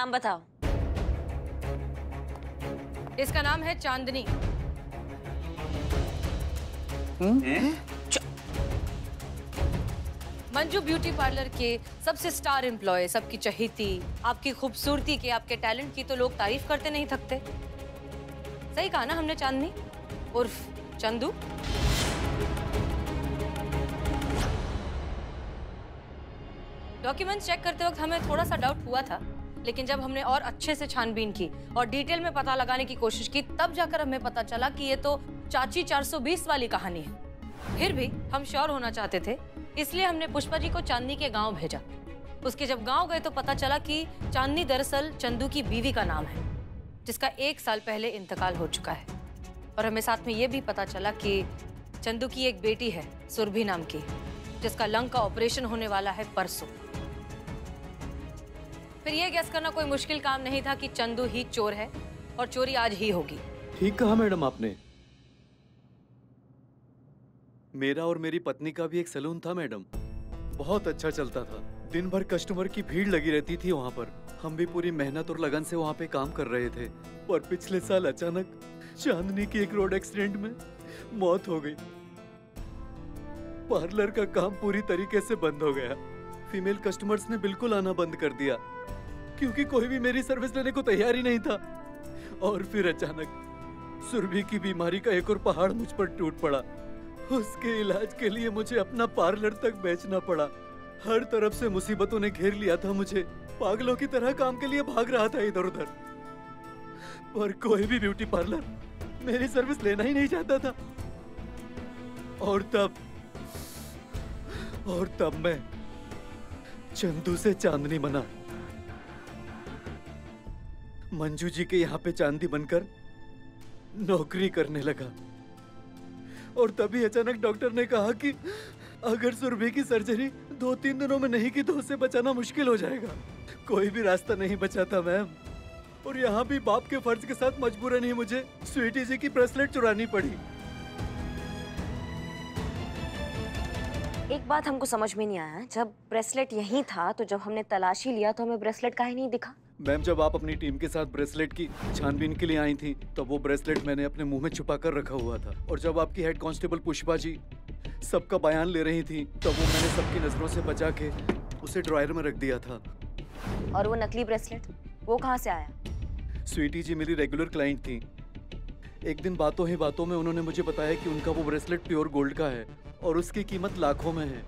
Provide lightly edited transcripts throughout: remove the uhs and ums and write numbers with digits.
नाम बताओ। इसका नाम है चांदनी। मंजू ब्यूटी पार्लर के सबसे स्टार एम्प्लॉय, सबकी चहेती, आपकी खूबसूरती के, आपके टैलेंट की तो लोग तारीफ करते नहीं थकते। सही कहा ना हमने? चांदनी उर्फ चंदू। डॉक्यूमेंट्स चेक करते वक्त हमें थोड़ा सा डाउट हुआ था, लेकिन जब हमने और अच्छे से छानबीन की और डिटेल में पता लगाने की कोशिश की, तब जाकर हमें पता चला कि ये तो चाची 420 वाली कहानी है। फिर भी हम श्योर होना चाहते थे, इसलिए हमने पुष्पा जी को चांदनी के गांव भेजा। उसके जब गांव गए तो पता चला कि चांदनी दरअसल चंदू की बीवी का नाम है, जिसका 1 साल पहले इंतकाल हो चुका है। और हमें साथ में ये भी पता चला कि चंदू की एक बेटी है सुरभि नाम की, जिसका लंग का ऑपरेशन होने वाला है परसों। फिर ये गैस करना कोई मुश्किल काम नहीं था कि चंदू ही चोर है और चोरी आज ही होगी। ठीक कहा मैडम आपने। मेरा और मेरी पत्नी का भी एक सलून था मैडम, बहुत अच्छा चलता था। दिन भर कस्टमर की भीड़ लगी रहती थी वहाँ पर। हम भी पूरी मेहनत और लगन से वहाँ पे काम कर रहे थे, और पिछले साल अचानक चांदनी की एक रोड एक्सीडेंट में मौत हो गई। पार्लर का काम पूरी तरीके से बंद हो गया। फीमेल कस्टमर्स ने बिल्कुल आना बंद कर दिया, क्योंकि कोई भी मेरी सर्विस लेने को तैयार ही नहीं था। और फिर अचानक सुरभि की बीमारी का एक और पहाड़ मुझ पर टूट पड़ा। उसके इलाज के लिए मुझे अपना पार्लर तक बेचना पड़ा। हर तरफ से मुसीबतों ने घेर लिया था मुझे। पागलों की तरह काम के लिए भाग रहा था इधर उधर, पर कोई भी ब्यूटी पार्लर मेरी सर्विस लेना ही नहीं चाहता था। और तब मैं चंदू से चांदनी बना। मंजू जी के यहाँ पे चांदी बनकर नौकरी करने लगा। और तभी अचानक डॉक्टर ने कहा कि अगर सुरभि की सर्जरी 2-3 दिनों में नहीं की तो उसे बचाना मुश्किल हो जाएगा। कोई भी रास्ता नहीं बचा था मैम। और यहाँ भी बाप के फर्ज के साथ मजबूरन ही मुझे स्वीटी जी की ब्रेसलेट चुरानी पड़ी। एक बात हमको समझ में नहीं आया, जब ब्रेसलेट यहीं था तो जब हमने तलाशी लिया तो हमें ब्रेसलेट काहे नहीं दिखा? मैम, जब आप अपनी टीम के साथ ब्रेसलेट की छानबीन के लिए आई थी, तब वो ब्रेसलेट मैंने अपने मुंह में छुपा कर रखा हुआ था। और जब आपकी हेड कांस्टेबल पुष्पा जी सबका बयान ले रही थी, तब वो मैंने सबकी नजरों से बचा के उसे ड्रॉयर में रख दिया था। और वो नकली ब्रेसलेट वो कहाँ से आया? स्वीटी जी मेरी रेगुलर क्लाइंट थी। एक दिन बातों ही बातों में उन्होंने मुझे बताया कि उनका वो ब्रेसलेट प्योर गोल्ड का है और उसकी कीमत लाखों में है।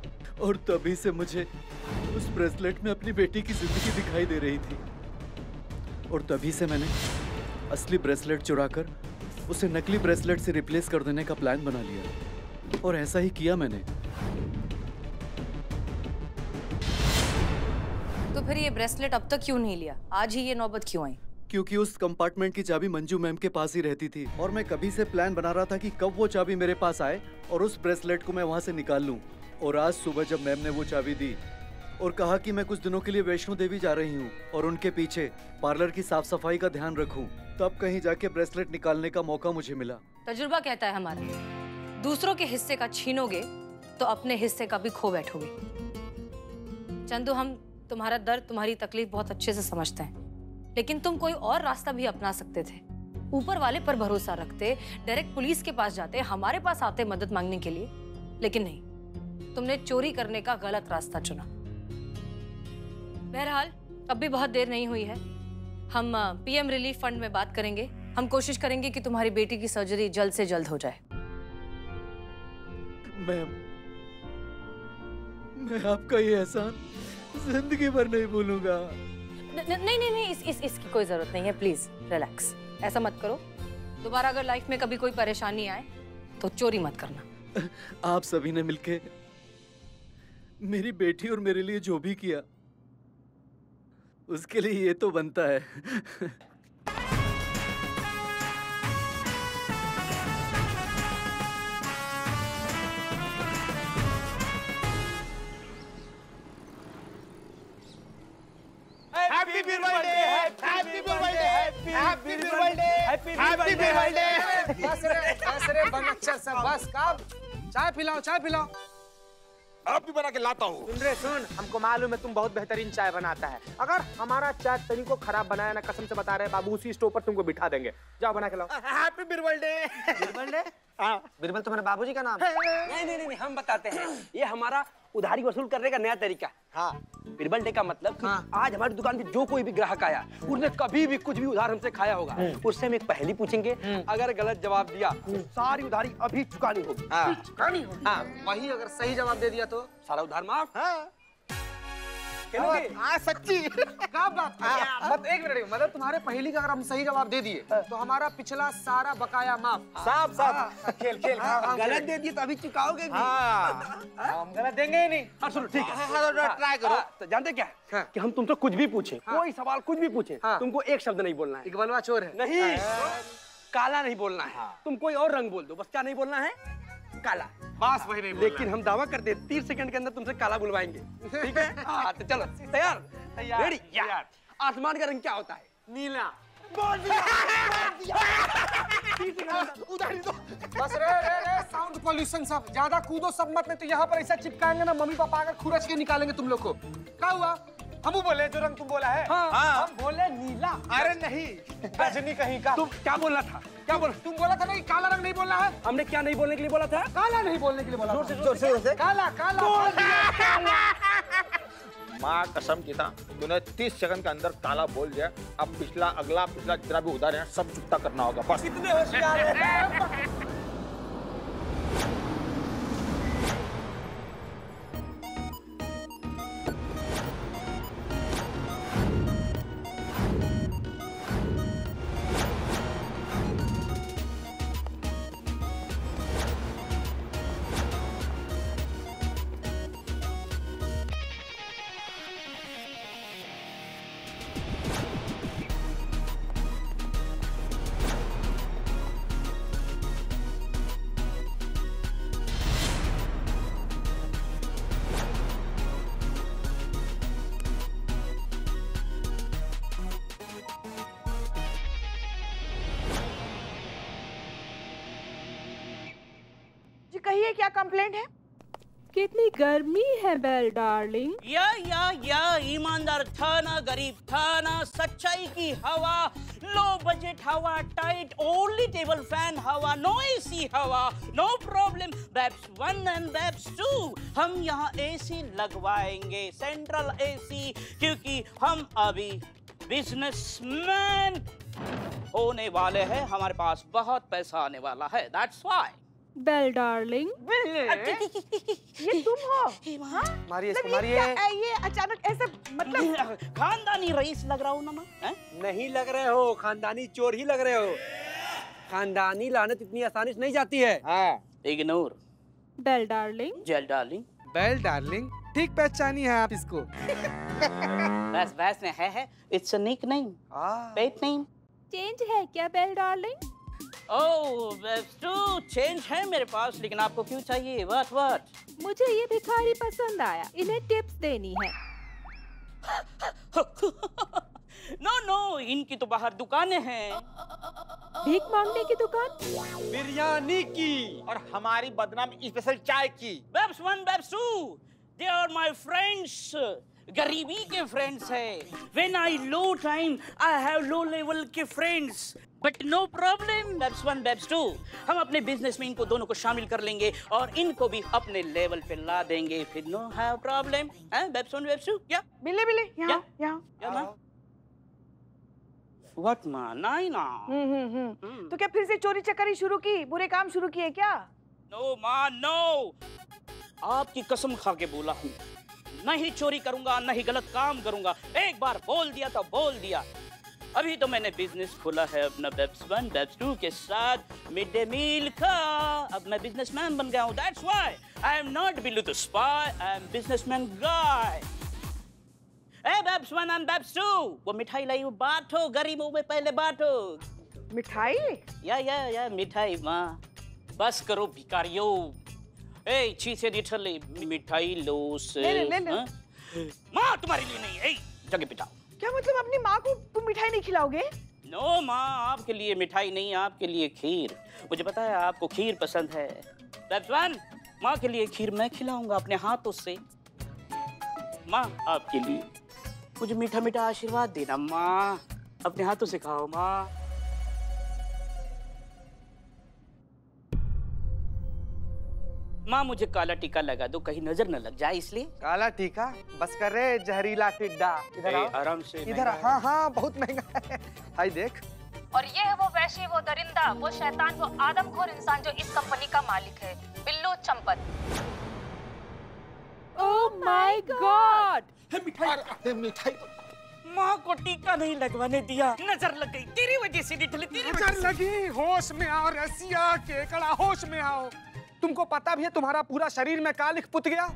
और तभी से मुझे उस ब्रेसलेट में अपनी बेटी की जिंदगी दिखाई दे रही थी। और तभी से मैंने असली ब्रेसलेट चुराकर उसे नकली ब्रेसलेट से रिप्लेस कर देने का प्लान बना लिया, और ऐसा ही किया मैंने। तो फिर ये ब्रेसलेट अब तक क्यों नहीं लिया? आज ही ये नौबत क्यों आई? क्योंकि उस कंपार्टमेंट की चाबी मंजू मैम के पास ही रहती थी, और मैं कभी से प्लान बना रहा था कि कब वो चाबी मेरे पास आए और उस ब्रेसलेट को मैं वहाँ से निकाल लूँ। और आज सुबह जब मैम ने वो चाबी दी और कहा कि मैं कुछ दिनों के लिए वैष्णो देवी जा रही हूँ और उनके पीछे पार्लर की साफ सफाई का ध्यान रखूँ, तब कहीं जाके ब्रेसलेट निकालने का मौका मुझे मिला। तजुर्बा कहता है हमारा, दूसरों के हिस्से का छीनोगे तो अपने हिस्से का भी खो बैठोगे। चंदू, हम तुम्हारा दर्द, तुम्हारी तकलीफ बहुत अच्छे से समझते हैं, लेकिन तुम कोई और रास्ता भी अपना सकते थे। ऊपर वाले पर भरोसा रखते, डायरेक्ट पुलिस के पास जाते, हमारे पास आते मदद मांगने के लिए, लेकिन नहीं, तुमने चोरी करने का गलत रास्ता चुना। बहरहाल अब भी बहुत देर नहीं हुई है, हम पीएम रिलीफ फंड में बात करेंगे। हम कोशिश करेंगे कि तुम्हारी बेटी की सर्जरी जल्द से जल्द हो जाए। मैं आपका ये एहसान जिंदगी भर नहीं भूलूंगा। नहीं, इसकी कोई जरूरत नहीं है। प्लीज रिलैक्स, ऐसा मत करो। दोबारा अगर लाइफ में कभी कोई परेशानी आए तो चोरी मत करना। आप सभी ने मिलके मेरी बेटी और मेरे लिए जो भी किया, उसके लिए ये तो बनता है। बस रे, बस अच्छा सा, बस कब? चाय पिलाओ, चाय पिलाओ। आप भी बना के लाता हूँ। सुन, हमको मालूम है तुम बहुत बेहतरीन चाय बनाता है। अगर हमारा चाय तनी को खराब बनाया ना, कसम से बता रहे हैं बाबू, उसी स्टोव पर तुमको बिठा देंगे। जाओ बना के लाओ। Happy Birbal day. Birbal day? हाँ, बिरबल तुम्हारे बाबूजी का नाम है? नहीं नहीं नहीं, हम बताते हैं, ये हमारा उधारी वसूल करने का नया तरीका। हाँ, बिरबल डे का मतलब हाँ। आज हमारी दुकान पे जो कोई भी ग्राहक आया, उसने कभी भी कुछ भी उधार हमसे खाया होगा, उससे हम एक पहेली पूछेंगे, अगर गलत जवाब दिया तो सारी उधारी अभी चुकानी होगी। हाँ। चुकानी होगी। हाँ। वही अगर सही जवाब दे दिया तो सारा उधार माफ। हाँ। सच्ची क्या बात है? मत एक मिनट, मतलब तुम्हारे पहेली का अगर हम सही जवाब दे दिए तो हमारा पिछला सारा बकाया माफ। साफ साफ खेल खेल। गलत दे दिए तो अभी चुकाओगे भी। हम गलत देंगे ही नहीं। हाँ सुनो, ठीक है ट्राई करो। तो जानते क्या है कि हम तुमसे कुछ भी पूछे, कोई सवाल कुछ भी पूछे, तुमको एक शब्द नहीं बोलना है। इकबालवा चोर है नहीं, काला नहीं बोलना है, तुम कोई और रंग बोल दो, बस क्या नहीं बोलना है? काला। बस वही नहीं बोलना। लेकिन हम दावा करते हैं 30 सेकंड के अंदर तुमसे काला बुलवाएंगे, ठीक है? हाँ तो चलो, तैयार? तैयार। रेडी? यार। आसमान का रंग क्या होता है? नीला। बोल दिया। उधारी दो। बस रे रे रे, साउंड पॉल्यूशन सब, ज्यादा कूदो सब मत, नहीं तो यहाँ पर ऐसा चिपकाएंगे ना, मम्मी पापा आकर खुरच के निकालेंगे तुम लोग को। क्या हुआ? हम बोले जो रंग तुम बोला है। हाँ। हम बोले नीला। अरे नहीं, रजनी कहीं का। तुम क्या बोला था? क्या बोला? तुम बोला था नहीं काला रंग नहीं बोलना है। हमने क्या नहीं बोलने के लिए बोला था? काला नहीं बोलने के लिए बोला। जोर से काला काला। माँ कसम की था, तूने 30 सेकंड के अंदर काला बोल दिया। अब पिछला अगला पिछला जितना भी उधार है सब चुकता करना होगा। बस कितने होशियार है। कहिए क्या कंप्लेंट है? कितनी गर्मी है बेल डार्लिंग। या ईमानदार थाना, गरीब थाना, सच्चाई की हवा, लो बजट हवा, टाइट ओनली टेबल फैन हवा, नो एसी हवा, no problem, babes 1 and babes 2 हम यहाँ एसी लगवाएंगे, सेंट्रल एसी, क्योंकि हम अभी बिजनेसमैन होने वाले हैं, हमारे पास बहुत पैसा आने वाला है, दैट्स व्हाई। बेल डार्लिंग, ये तुम हो? हाँ? ये अचानक ऐसा, मतलब खानदानी रईस लग रहा हो ना? नहीं लग रहे हो, खानदानी चोर ही लग रहे हो। खानदानी लानत इतनी आसानी से नहीं जाती है। हाँ। Ignore. Bail darling, jail darling, bail darling, ठीक पहचानी है आप इसको। बस बस ने है, it's a nickname, pet name. Change है क्या bail darling? Oh babes 2 change है मेरे पास, लेकिन आपको क्यों चाहिए? व्हाट? मुझे ये भिखारी पसंद आया, इन्हें टिप्स देनी है। नो, इनकी तो बाहर दुकानें हैं। भीख मांगने की दुकान, बिरयानी की, और हमारी बदनाम स्पेशल चाय की। Babes 1, babes 2 they are my friends, गरीबी के फ्रेंड्स है। When I low time, I have low level के friends. But no problem, Babs 1, Babs 2 हम अपने बिजनेस में इनको दोनों को शामिल कर लेंगे और इनको भी अपने लेवल पे ला देंगे, फिर no have problem, Babs 1, Babs 2 क्या? बिले बिले यहाँ यहाँ। What माँ? नहीं ना। तो क्या फिर से चोरी चकारी शुरू की, बुरे काम शुरू किए क्या? No माँ no, आपकी कसम खा के बोला हूँ, नहीं चोरी करूंगा, नहीं गलत काम करूंगा। एक बार बोल दिया तो बोल दिया। अभी तो मैंने बिजनेस खोला है अपना बेब्स 1, बेब्स 2 के साथ, मिड डे मील का। अब मैं बिजनेसमैन बन गया हूँ, that's why I am not Billu the spy, I am businessman guy. ए बेब्स 1 and बेब्स 2 वो मिठाई लाई, वो बांटो, गरीबों में पहले बांटो। मिठाई? या मिठाई माँ, बस करो भिखारियों। ए चीज़ ले, मिठाई लो से ले। माँ तुम्हारे लिए नहीं है, जगह पिटाओ। क्या मतलब अपनी माँ को तुम मिठाई नहीं खिलाओगे? नो माँ, आपके लिए मिठाई नहीं, आपके लिए खीर। मुझे पता है आपको खीर पसंद है। माँ के लिए खीर मैं खिलाऊंगा अपने हाथों से। माँ आपके लिए मुझे मीठा मीठा आशीर्वाद देना माँ, अपने हाथों से खाओ माँ। माँ मुझे काला टीका लगा दो, कहीं नजर न लग जाए इसलिए। काला टीका? बस कर रे जहरीला टिड्डा। इधर आराम से, इधर। हाँ हाँ बहुत महंगा है। हाय देख। और ये है वो वैशी, वो दरिंदा, वो शैतान, वो आदमखोर इंसान जो इस कंपनी का मालिक है, Billu Champat. Oh my god. मिठाई मिठाई। माँ को टीका नहीं लगवाने दिया, नजर लग गई तेरी वजह से। नजर लगी, होश में आओ रसिया केकड़ा, होश में आओ। तुमको पता भी है तुम्हारा पूरा शरीर में कालिख पुत गया?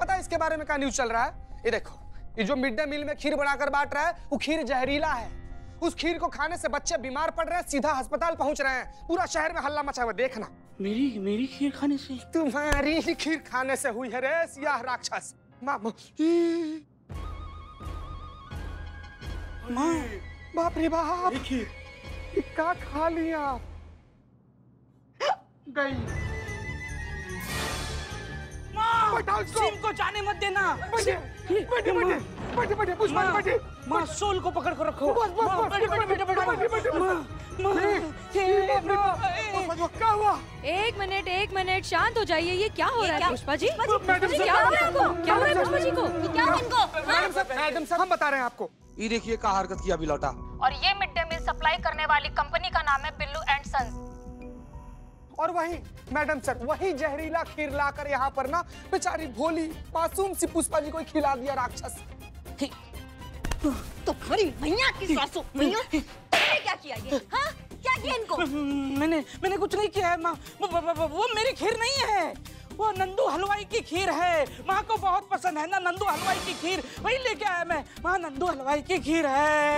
पता है इसके बारे में क्या न्यूज चल रहा है? ये देखो, ये जो मिड डे मील में खीर बनाकर बांट रहा है वो खीर जहरीला है। उस खीर को खाने से बच्चे बीमार पड़ रहे हैं, सीधा अस्पताल पहुंच रहे हैं। पूरा शहर में हल्ला मचा हुआ, देखना। मेरी खीर खाने से? तुम्हारी खीर खाने से हुई है रे सियाह राक्षस। मामा बाप रे बाप, क्या खा लिया? गई सिम को जाने मत देना। बड़े पुष्पा बड़े मां, सोल को पकड़ कर रखो। एक मिनट शांत हो जाइए। ये क्या हो रहा है पुष्पा जी? मैडम साहब हम बता रहे हैं आपको, ये देखिए क्या हरकत किया बिलौटा। और ये मिड डे मील सप्लाई करने वाली कंपनी का नाम है बिल्लू एंड सन। और वही मैडम सर, वही जहरीला खीर लाकर यहाँ पर ना बेचारी भोली मासूम सी पुष्पा जी को खिला दिया राक्षस। तो भैया की सासू, मैंने क्या किया ये? हाँ क्या किया इनको? मैंने कुछ नहीं किया है माँ। वो मेरी खीर नहीं है, वो नंदू हलवाई की खीर है। माँ को बहुत पसंद है ना नंदू हलवाई की खीर, वही लेके आया मैं। माँ नंदू हलवाई की खीर है।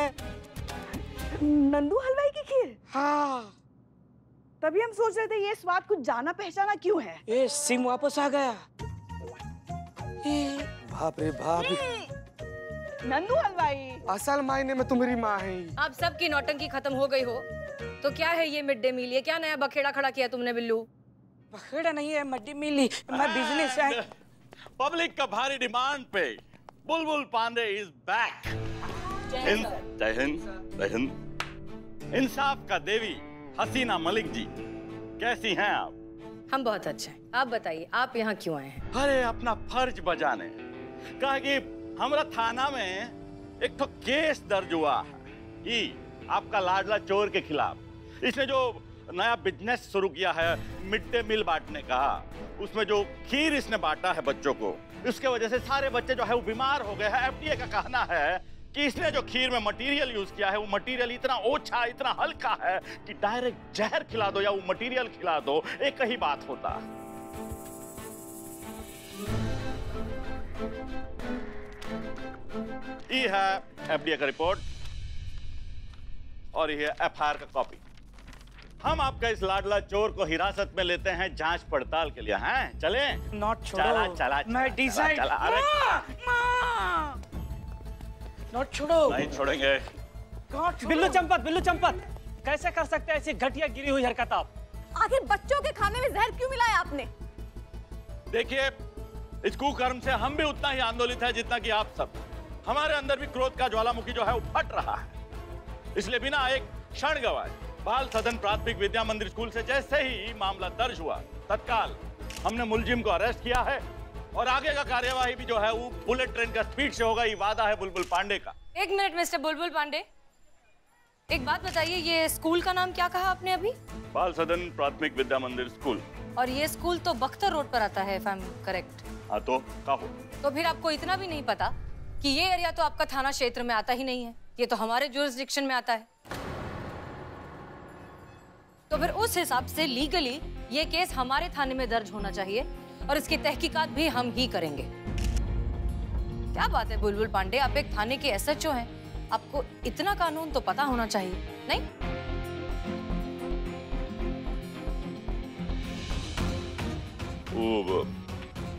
नंदू हलवाई की खीर? हाँ, तभी हम सोच रहे थे ये स्वाद कुछ जाना पहचाना क्यों है। ए सिम वापस आ गया। बाप रे बाप, नंदू हलवाई असल मायने में तुम्हारी माँ है। अब सबकी नौटंकी खत्म हो गई हो तो क्या है ये मिड डे मील? ये क्या नया बखेड़ा खड़ा किया तुमने बिल्लू? बखेड़ा नहीं है मिड डे मील, मैं बिजनेस है। पब्लिक का भारी डिमांड पे बुलबुल पांडे इज बैक। इंसाफ का देवी हसीना मलिक जी, कैसी हैं आप? हम बहुत अच्छे हैं, आप बताइए आप यहाँ क्यों आए हैं? अरे अपना फर्ज बजाने, कहा कि हमारा थाना में एक तो केस दर्ज हुआ है ई आपका लाडला चोर के खिलाफ। इसने जो नया बिजनेस शुरू किया है मिड डे मील बांटने का, उसमें जो खीर इसने बांटा है बच्चों को, उसके वजह से सारे बच्चे जो है वो बीमार हो गए हैं। एफडीए का कहना है कि इसने जो खीर में मटेरियल यूज किया है वो मटेरियल इतना ओछा, इतना हल्का है कि डायरेक्ट जहर खिला दो या वो मटेरियल खिला दो, एक ही बात होता है। ये है एफडीए का रिपोर्ट और ये है एफआईआर का कॉपी। हम आपका इस लाडला चोर को हिरासत में लेते हैं जांच पड़ताल के लिए। हैं चलें? नॉट चला चला मैं डिसाइड। नोट छोड़ो। नहीं छोड़ेंगे। बिल्लू चंपत कैसे कर सकते हैं ऐसी घटिया गिरी हुई हरकत आप? आखिर बच्चों के खाने में जहर क्यों मिलाया आपने? देखिए इस कुकर्म से हम भी उतना ही आंदोलित हैं जितना कि आप सब। हमारे अंदर भी क्रोध का ज्वालामुखी जो है वो फट रहा है। इसलिए बिना एक क्षण गवाए बाल सदन प्राथमिक विद्यामंदिर स्कूल से जैसे ही मामला दर्ज हुआ तत्काल हमने मुलजिम को अरेस्ट किया है और आगे का कार्यवाही भी जो है वो बुलेट ट्रेन का स्पीड से होगा, ये वादा है बुलबुल पांडे का। एक मिनट मिस्टर बुलबुल पांडे, एक बात बताइए ये स्कूल का नाम क्या कहा आपने अभी? बाल सदन प्राथमिक विद्या मंदिर स्कूल। और ये स्कूल तो बख्तर रोड पर आता है इफ आई एम करेक्ट। हाँ तो कहो। तो फिर आपको इतना भी नहीं पता कि ये एरिया तो आपका थाना क्षेत्र में आता ही नहीं है, ये तो हमारे ज्यूरिसडिक्शन में आता है। तो फिर उस हिसाब से लीगली ये केस हमारे थाने में दर्ज होना चाहिए और इसकी तहकीकात भी हम ही करेंगे। क्या बात है बुलबुल पांडे, आप एक थाने के एसएचओ हैं, आपको इतना कानून तो पता होना चाहिए नहीं?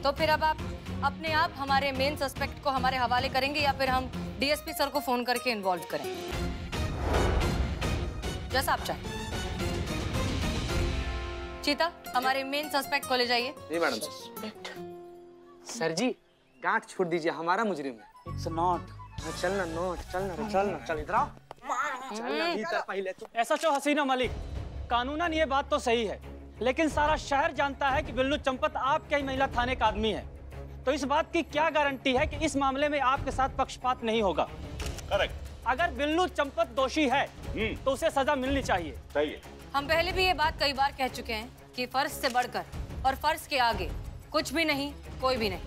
तो फिर अब आप अपने आप हमारे मेन सस्पेक्ट को हमारे हवाले करेंगे या फिर हम डीएसपी सर को फोन करके इन्वॉल्व करें? जैसा आप चाहें। चीता, हमारे मेन सस्पेक्ट को ले जाइए। जी मैडम। सर जी, गांठ छोड़ दीजिए, हमारा मुजरिम है। It's not. चलना नॉट, चलना चलना, चल इधर आओ। चलना भीतर पहले तू। ऐसा क्यों हसीना मलिक? कानूनन ये बात तो सही है, लेकिन सारा शहर जानता है कि बिल्लू चंपत आपके ही महिला थाने का आदमी है, तो इस बात की क्या गारंटी है कि इस मामले में आपके साथ पक्षपात नहीं होगा? करेक्ट। अगर बिल्लू चंपत दोषी है तो उसे सजा मिलनी चाहिए। सही है। हम पहले भी ये बात कई बार कह चुके हैं कि फर्ज से बढ़कर और फर्ज के आगे कुछ भी नहीं, कोई भी नहीं।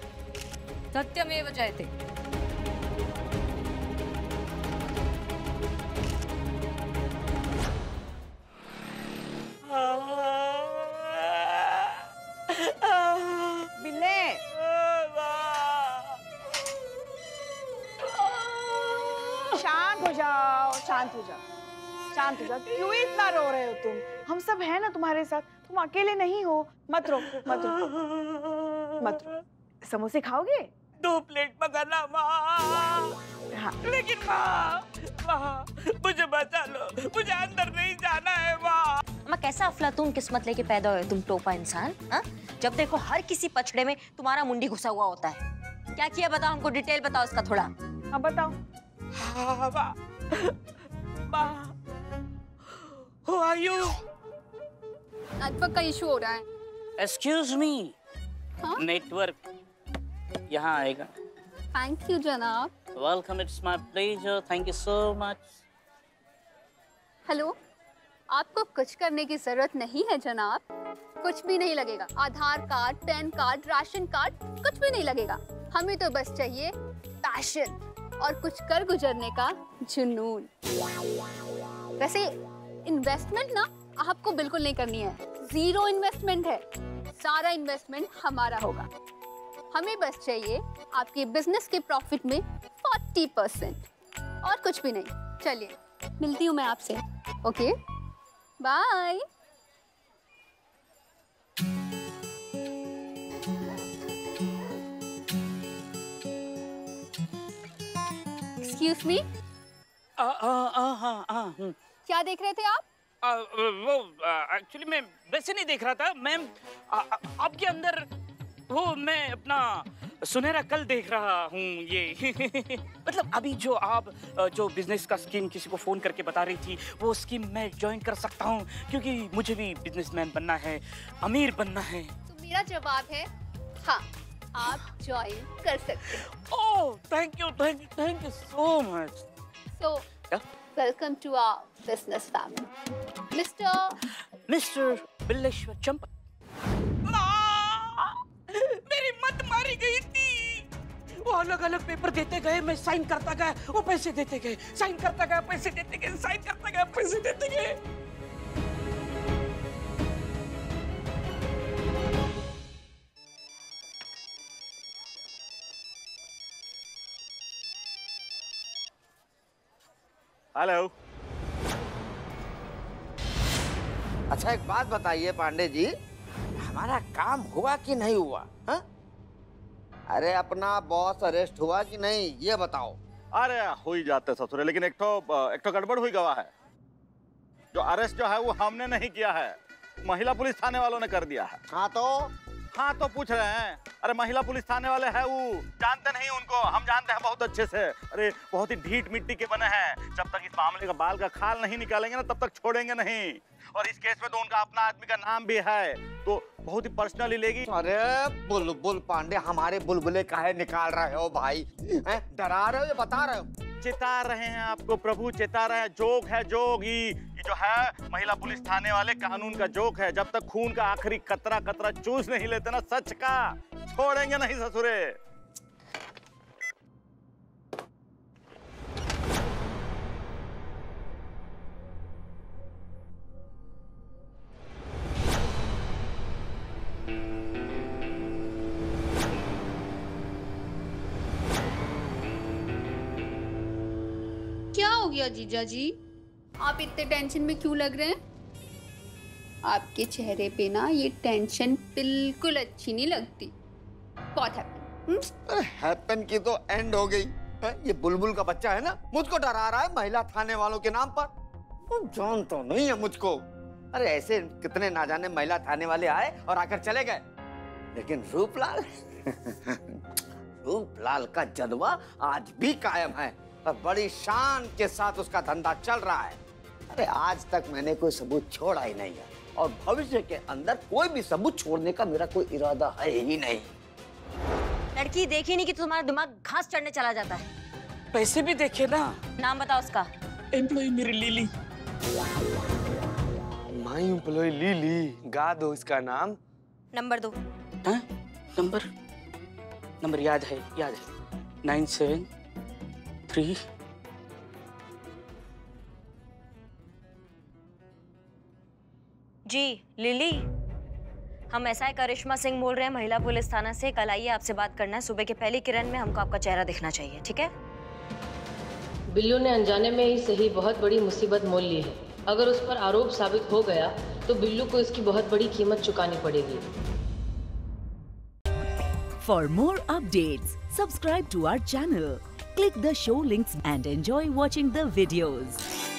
सत्यमेव जयते। शांत हो जाओ। क्यों इतना रो रहे हो तुम? हम सब हैं ना तुम्हारे साथ, तुम अकेले नहीं हो। मत रो। समोसे खाओगे? 2 प्लेट मंगाना माँ। हाँ। लेकिन माँ मुझे बचा लो, मुझे अंदर नहीं जाना है माँ। माँ कैसा अफलातून किस्मत लेके पैदा हुए तुम, टोपा इंसान। हाँ, जब देखो हर किसी पचड़े में तुम्हारा मुंडी घुसा हुआ होता है। क्या किया बताओ हमको, डिटेल बताओ इसका थोड़ा। हाँ बताओ। हाँ माँ, Who are you? नेटवर्क का इशू हो रहा है। Excuse me. नेटवर्क यहाँ आएगा। Thank you जनाब। Welcome, it's my pleasure. Thank you so much. Hello, आपको कुछ करने की जरूरत नहीं है जनाब, कुछ भी नहीं लगेगा। Aadhaar card, PAN card, ration card, कुछ भी नहीं लगेगा। हमें तो बस चाहिए पैशन और कुछ कर गुजरने का जुनून। वैसे इन्वेस्टमेंट ना आपको बिल्कुल नहीं करनी है, 0 इन्वेस्टमेंट है, सारा इन्वेस्टमेंट हमारा होगा। हमें बस चाहिए आपके बिजनेस के प्रॉफिट में 40% और कुछ भी नहीं। चलिए मिलती हूँ मैं आपसे। Okay bye. Excuse me? क्या देख रहे थे आप? वो एक्चुअली मैं वैसे नहीं देख रहा था मैम, आपके अंदर वो मैं अपना सुनहरा कल देख रहा हूँ ये। मतलब अभी जो आप जो बिजनेस का स्कीम किसी को फोन करके बता रही थी, वो स्कीम मैं ज्वाइन कर सकता हूँ, क्योंकि मुझे भी बिजनेसमैन बनना है, अमीर बनना है। तो मेरा जवाब है हाँ, आप ज्वाइन कर सकते हैं। Oh thank you so much. So welcome to our business family, mister Billeshwar Champa. माँ मेरी मत मारी गई थी। वो अलग-अलग पेपर देते गए, मैं साइन करता गया, वो पैसे देते गए, साइन करता गया, पैसे देते गए, साइन करता गया, पैसे देते गए। हेलो। अच्छा एक बात बताइए पांडे जी, हमारा काम हुआ कि नहीं हुआ? हा? अरे अपना बॉस अरेस्ट हुआ कि नहीं ये बताओ। अरे हो ही जाते ससुरे, लेकिन एक तो गड़बड़ हुई गवाह है। जो अरेस्ट जो है वो हमने नहीं किया है, महिला पुलिस थाने वालों ने कर दिया है। हाँ तो पूछ रहे हैं। अरे महिला पुलिस थाने वाले हैं, वो जानते नहीं, उनको हम जानते हैं बहुत अच्छे से। अरे बहुत ही ढीठ मिट्टी के बने हैं, जब तक इस मामले का बाल का खाल नहीं निकालेंगे ना तब तक छोड़ेंगे नहीं। और इस केस में तो उनका अपना आदमी का नाम भी है, तो बहुत ही पर्सनली लेगी। अरे बुलबुल पांडे, हमारे बुलबुले काहे निकाल रहे हो भाई? डरा रहे हो या बता रहे हो? चेता रहे हैं आपको प्रभु, चेता रहे हैं। जोक है जोग, ये जो है महिला पुलिस थाने वाले कानून का जोक है। जब तक खून का आखिरी कतरा चूस नहीं लेते ना सच का, छोड़ेंगे नहीं ससुरे। या जीजा जी, आप इतने टेंशन में क्यों लग रहे हैं? आपके चेहरे पे ना ये टेंशन बिल्कुल अच्छी नहीं लगती। बहुत हैपन की तो एंड हो गई। ये बुलबुल का बच्चा है ना, मुझको डरा रहा है महिला थाने वालों के नाम पर। जानता नहीं है मुझको, अरे ऐसे कितने ना जाने महिला थाने वाले आए और आकर चले गए, लेकिन रूपलाल रूपलाल का जलवा आज भी कायम है और बड़ी शान के साथ उसका धंधा चल रहा है। अरे आज तक मैंने कोई सबूत छोड़ा ही नहीं है और भविष्य के अंदर कोई भी सबूत छोड़ने का मेरा कोई इरादा है ही नहीं। लड़की देखी नहीं कि तुम्हारा दिमाग घास चढ़ने चला जाता है। पैसे भी देखे ना। नाम बताओ उसका। एम्प्लॉय मेरी लीली। माय एम्प्लॉय लीली। गा दो इसका नाम। नंबर दो। हाँ? नंबर नंबर याद है, याद है। 973 जी लिली, हम एसआई करिश्मा सिंह बोल रहे हैं महिला पुलिस थाना से। कल आइए, आपसे बात करना है। सुबह के पहली किरण में हमको आपका चेहरा देखना चाहिए, ठीक है? बिल्लू ने अनजाने में ही सही बहुत बड़ी मुसीबत मोल ली है। अगर उस पर आरोप साबित हो गया तो बिल्लू को इसकी बहुत बड़ी कीमत चुकानी पड़ेगी। For more updates subscribe to our channel, click the show links and enjoy watching the videos.